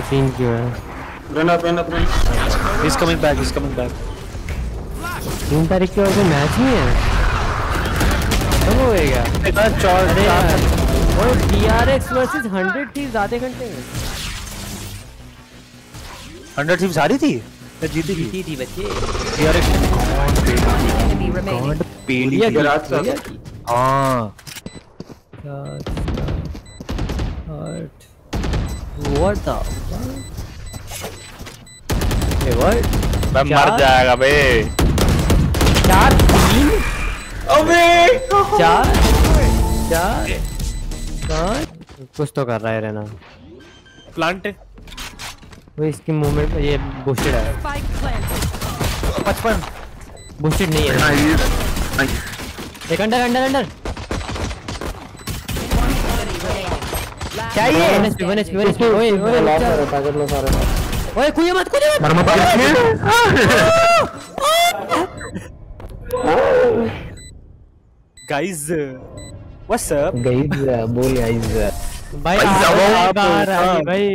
I think you are. Run up. He's coming back. Team Tariq के वजह match ही है। कब होएगा? इतना चौड़े यार। और DRX versus 100 teams आधे घंटे में। 100 teams सारी थी? या जीती थी बच्चे। DRX। God पेड़िया गलास था। हाँ। What? मैं मर जाएगा बे। 4-3 अबे 4-4 कुछ तो कर रहा है रहना प्लांट वो इसकी मूवमेंट ये बूस्टेड है 55 बूस्टेड नहीं है एक अंडर चाहिए ओए कुछ मत मर मत Guys, what's up? Guys, बोल guys. भाई, भाई